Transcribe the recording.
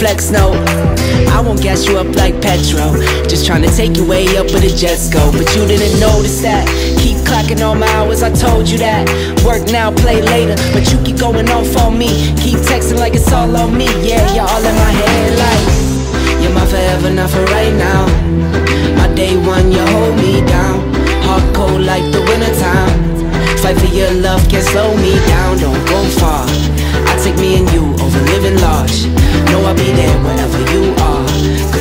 flex, no. I won't gas you up like petrol, just trying to take your way up with the jets go. But you didn't notice that, keep clocking all my hours, I told you that. Work now, play later, but you keep going off on me, keep texting like it's all on me. Yeah, you're all in my head like, you're my forever, not for right now. My day one, you hold me down, hard cold like the wintertime. Fight for your love, can't slow me down, don't go far. I take me and you over living large. Know I'll be there wherever you are.